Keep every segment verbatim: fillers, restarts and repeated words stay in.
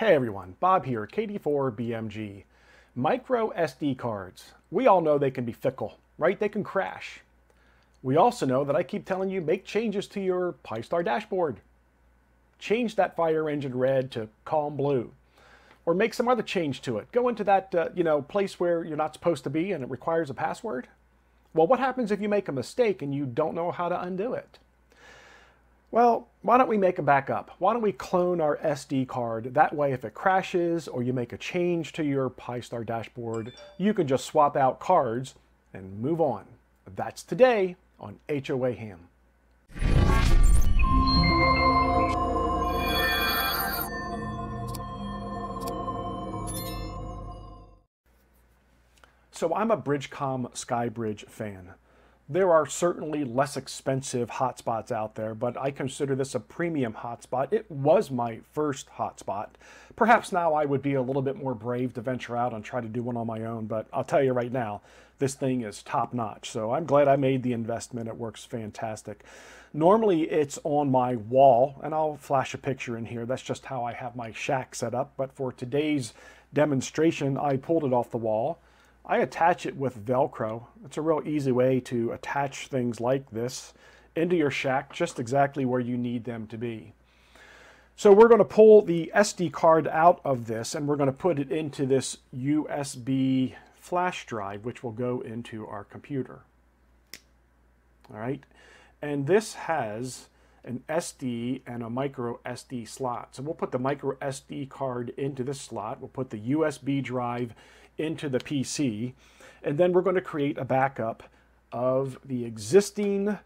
Hey everyone, Bob here, K D four B M G. Micro S D cards. We all know they can be fickle, right? They can crash. We also know that I keep telling you make changes to your Pi-Star dashboard. Change that fire engine red to calm blue. Or make some other change to it. Go into that uh, you know, place where you're not supposed to be and it requires a password. Well, what happens if you make a mistake and you don't know how to undo it? Well, why don't we make a backup? Why don't we clone our S D card? That way, if it crashes or you make a change to your Pi-Star dashboard, you can just swap out cards and move on. That's today on H O A Ham. So I'm a BridgeCom SkyBridge fan. There are certainly less expensive hotspots out there, but I consider this a premium hotspot. It was my first hotspot. Perhaps now I would be a little bit more brave to venture out and try to do one on my own, but I'll tell you right now, this thing is top-notch, so I'm glad I made the investment. It works fantastic. Normally, it's on my wall, and I'll flash a picture in here. That's just how I have my shack set up, but for today's demonstration, I pulled it off the wall. I attach it with Velcro. It's a real easy way to attach things like this into your shack just exactly where you need them to be. So we're going to pull the S D card out of this and we're going to put it into this U S B flash drive, which will go into our computer. All right, and this has an S D and a micro S D slot. So we'll put the micro S D card into this slot. We'll put the U S B drive into the P C, and then we're going to create a backup of the existing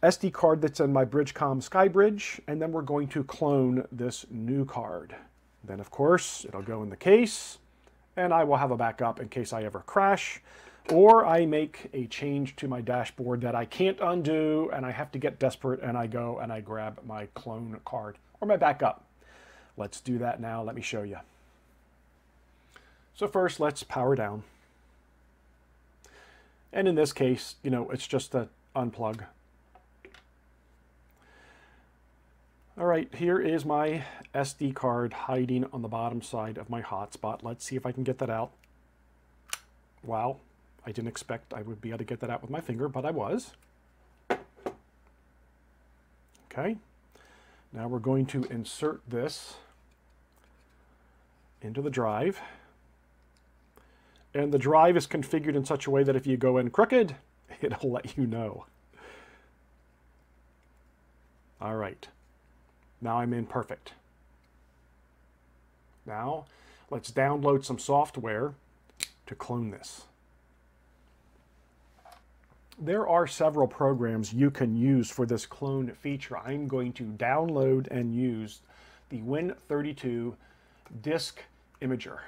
S D card that's in my BridgeCom SkyBridge, and then we're going to clone this new card. Then of course it'll go in the case, and I will have a backup in case I ever crash or I make a change to my dashboard that I can't undo and I have to get desperate and I go and I grab my clone card or my backup. Let's do that now. Let me show you. So first, let's power down. And in this case, you know, it's just to unplug. All right, here is my S D card hiding on the bottom side of my hotspot. Let's see if I can get that out. Wow, I didn't expect I would be able to get that out with my finger, but I was. Okay, now we're going to insert this into the drive. And the drive is configured in such a way that if you go in crooked, it'll let you know. All right, now I'm in perfect. Now let's download some software to clone this. There are several programs you can use for this clone feature. I'm going to download and use the Win thirty-two Disk Imager.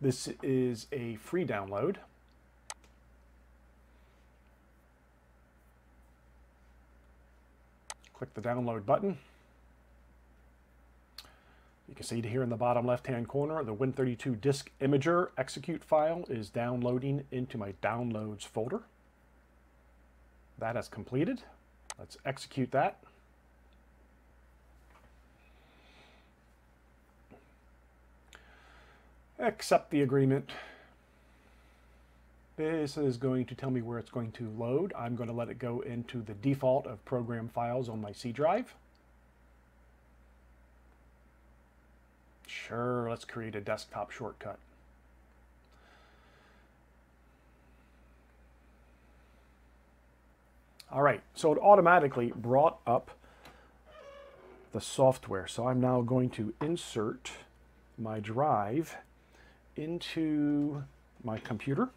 This is a free download. Click the download button. You can see here in the bottom left-hand corner, the Win thirty-two Disk Imager execute file is downloading into my downloads folder. That has completed. Let's execute that. Accept the agreement. This is going to tell me where it's going to load. I'm going to let it go into the default of program files on my C drive. Sure, let's create a desktop shortcut. All right, so it automatically brought up the software. So I'm now going to insert my drive into my computer.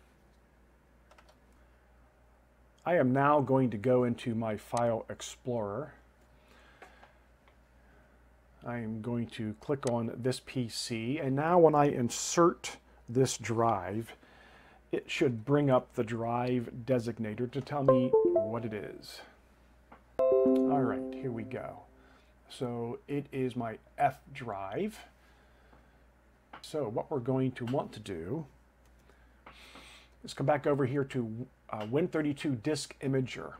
I am now going to go into my file explorer. I am going to click on this P C, and now when I insert this drive, it should bring up the drive designator to tell me what it is. All right, here we go. So it is my F drive. So what we're going to want to do is come back over here to uh, Win thirty-two Disk Imager.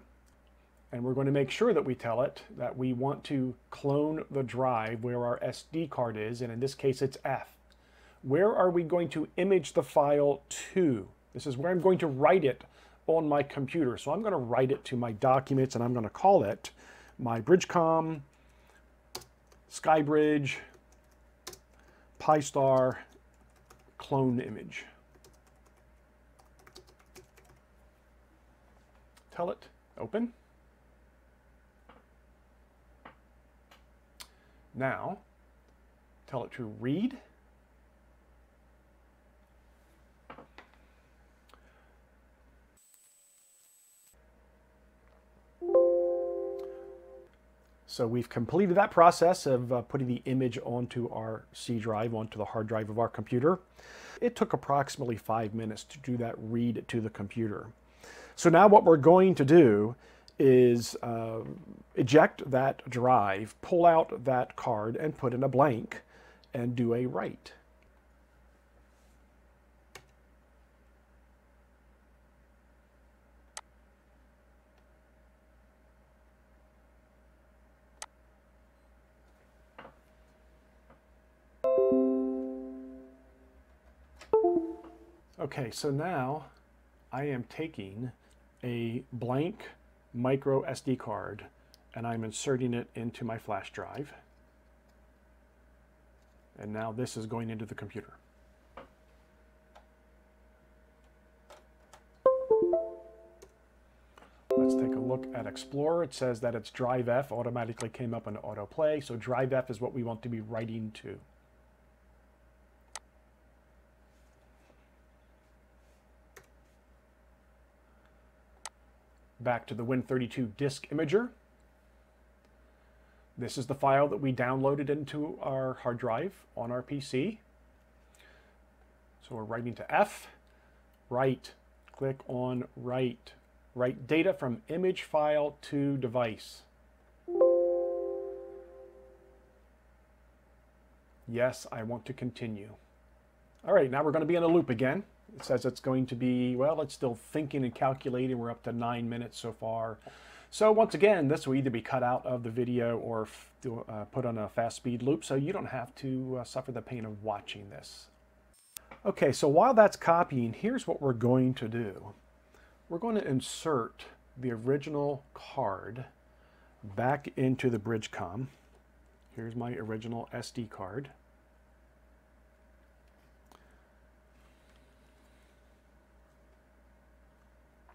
And we're going to make sure that we tell it that we want to clone the drive where our S D card is, and in this case it's F. Where are we going to image the file to? This is where I'm going to write it on my computer. So I'm going to write it to my documents, and I'm going to call it my BridgeCom, SkyBridge, Pi-Star clone image. Tell it, open. Now, tell it to read. So we've completed that process of uh, putting the image onto our C drive, onto the hard drive of our computer. It took approximately five minutes to do that read to the computer. So now what we're going to do is uh, eject that drive, pull out that card, and put in a blank, and do a write. Okay, so now I am taking a blank micro S D card and I'm inserting it into my flash drive. And now this is going into the computer. Let's take a look at Explorer. It says that its drive F automatically came up in autoplay, so drive F is what we want to be writing to. Back to the Win thirty-two Disk Imager. This is the file that we downloaded into our hard drive on our P C. So we're writing to F, write, click on write, write data from image file to device. Yes, I want to continue. All right, now we're going to be in a loop again. It says it's going to be, well, it's still thinking and calculating. We're up to nine minutes so far. So once again, this will either be cut out of the video or uh, put on a fast speed loop, so you don't have to uh, suffer the pain of watching this. Okay, so while that's copying, here's what we're going to do. We're going to insert the original card back into the BridgeCom. Here's my original S D card.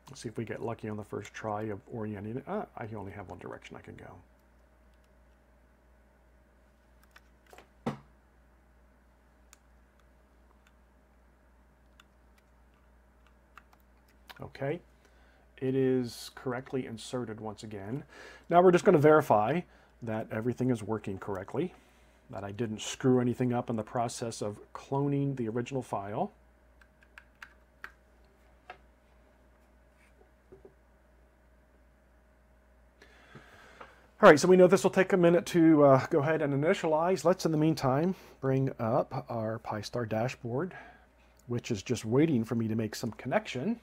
Let's see if we get lucky on the first try of orienting it. Ah, I only have one direction I can go. Okay, it is correctly inserted once again. Now we're just going to verify that everything is working correctly, that I didn't screw anything up in the process of cloning the original file. All right, so we know this will take a minute to uh, go ahead and initialize. Let's, in the meantime, bring up our Pi-Star dashboard, which is just waiting for me to make some connection.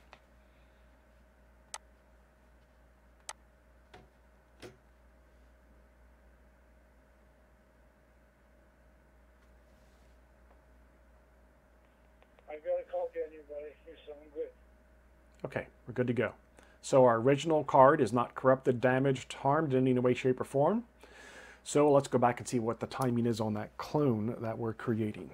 I got a call to anybody. You sound good. Okay, we're good to go. So our original card is not corrupted, damaged, harmed in any way, shape, or form. So let's go back and see what the timing is on that clone that we're creating.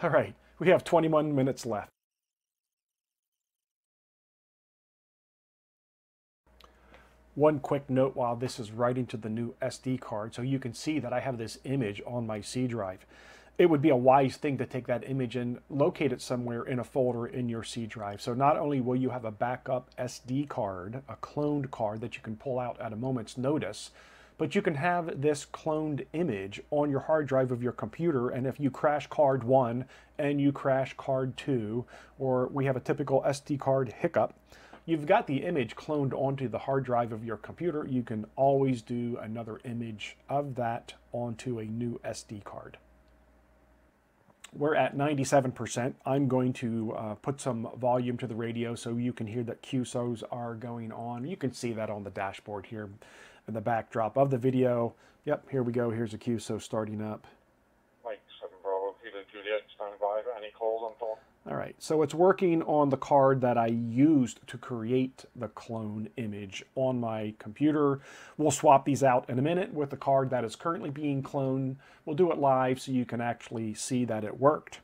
All right, we have twenty-one minutes left. One quick note while this is writing to the new S D card, so you can see that I have this image on my C drive. It would be a wise thing to take that image and locate it somewhere in a folder in your C drive. So not only will you have a backup S D card, a cloned card that you can pull out at a moment's notice, but you can have this cloned image on your hard drive of your computer, and if you crash card one and you crash card two, or we have a typical S D card hiccup, you've got the image cloned onto the hard drive of your computer. You can always do another image of that onto a new S D card. we're at ninety-seven percent. I'm going to uh, put some volume to the radio so you can hear that Q S Os are going on. You can see that on the dashboard here in the backdrop of the video. Yep, here we go. Here's a Q S O starting up. Mike, seven Bravo, Peter Juliet, stand by for any calls on call. All right, so it's working on the card that I used to create the clone image on my computer. We'll swap these out in a minute with the card that is currently being cloned. We'll do it live so you can actually see that it worked.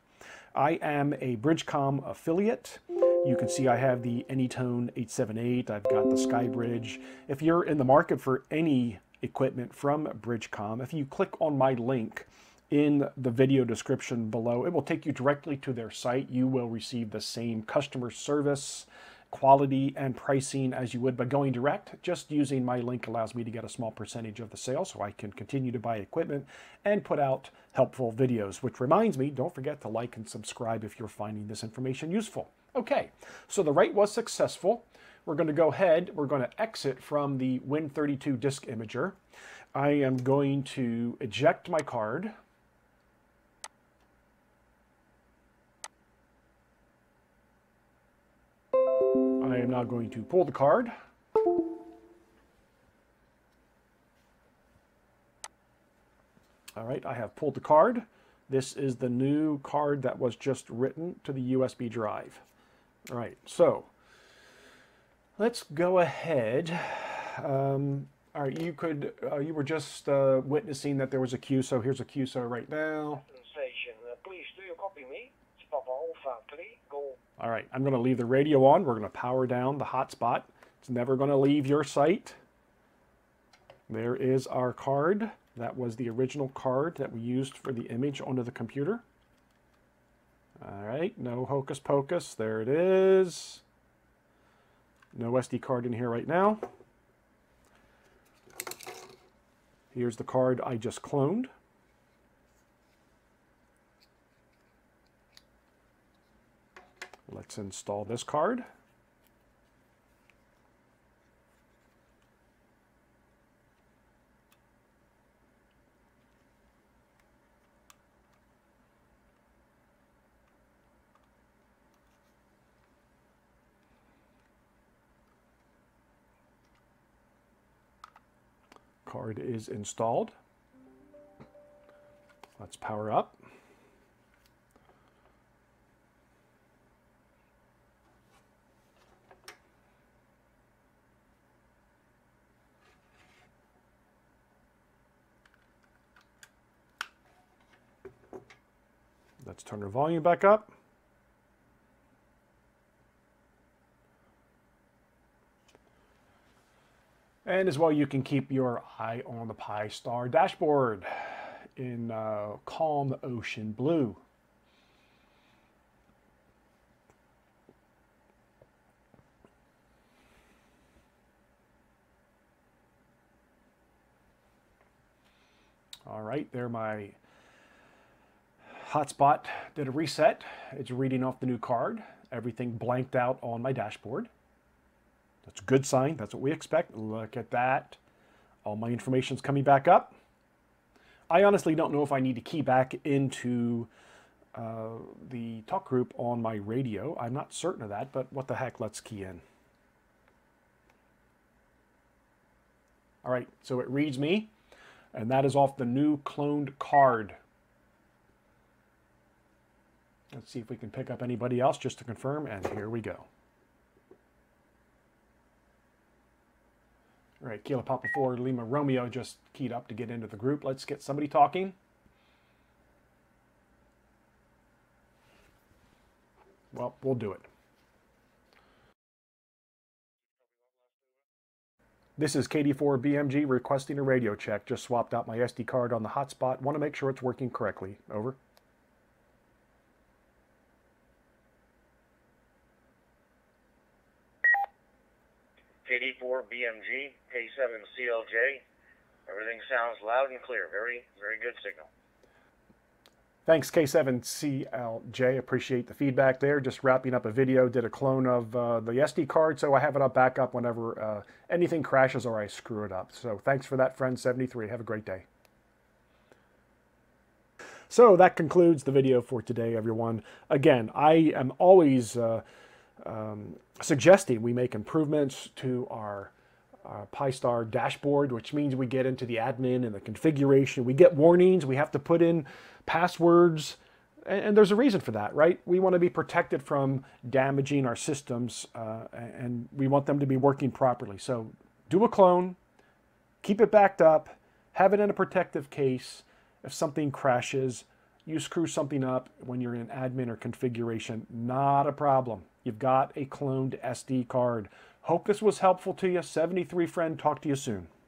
I am a BridgeCom affiliate. You can see I have the AnyTone eight seventy-eight. I've got the SkyBridge. If you're in the market for any equipment from BridgeCom, if you click on my link in the video description below, it will take you directly to their site. You will receive the same customer service, quality, and pricing as you would by going direct. Just using my link allows me to get a small percentage of the sale so I can continue to buy equipment and put out helpful videos. Which reminds me, don't forget to like and subscribe if you're finding this information useful. Okay, so the write was successful. We're going to go ahead, we're going to exit from the Win thirty-two Disk Imager. I am going to eject my card. I am now going to pull the card. All right, I have pulled the card. This is the new card that was just written to the U S B drive. All right, so let's go ahead. Um, all right, you could, uh, you were just uh, witnessing that there was a Q S O. Here's a Q S O right now. Station, uh, please do you copy me? All right, I'm going to leave the radio on. We're going to power down the hotspot. It's never going to leave your site. There is our card. That was the original card that we used for the image onto the computer. All right, no hocus pocus. There it is. No S D card in here right now. Here's the card I just cloned. Let's install this card. Card is installed. Let's power up. Let's turn our volume back up. And as well, you can keep your eye on the Pi-Star dashboard in uh, calm ocean blue. All right, there my hotspot did a reset. It's reading off the new card. Everything blanked out on my dashboard. That's a good sign. That's what we expect. Look at that. All my information's coming back up. I honestly don't know if I need to key back into uh, the talk group on my radio. I'm not certain of that, but what the heck, let's key in. All right, so it reads me, and that is off the new cloned card. Let's see if we can pick up anybody else just to confirm, and here we go. All right, Kilo Papa four, Lima Romeo just keyed up to get into the group. Let's get somebody talking. Well, we'll do it. This is K D four B M G requesting a radio check. Just swapped out my S D card on the hotspot. Want to make sure it's working correctly. Over. K D four, B M G, K seven, C L J. Everything sounds loud and clear. Very, very good signal. Thanks, K seven, C L J. Appreciate the feedback there. Just wrapping up a video. Did a clone of uh, the S D card, so I have it up back up whenever uh, anything crashes or I screw it up. So thanks for that, friend seventy-three. Have a great day. So that concludes the video for today, everyone. Again, I am always uh, um, suggesting we make improvements to our Uh, Pi-Star dashboard, which means we get into the admin and the configuration. We get warnings. We have to put in passwords. And, and there's a reason for that, right? We want to be protected from damaging our systems, uh, and we want them to be working properly. So do a clone, keep it backed up, have it in a protective case. If something crashes, you screw something up when you're in admin or configuration, not a problem. You've got a cloned S D card. Hope this was helpful to you. seventy-three friend, talk to you soon.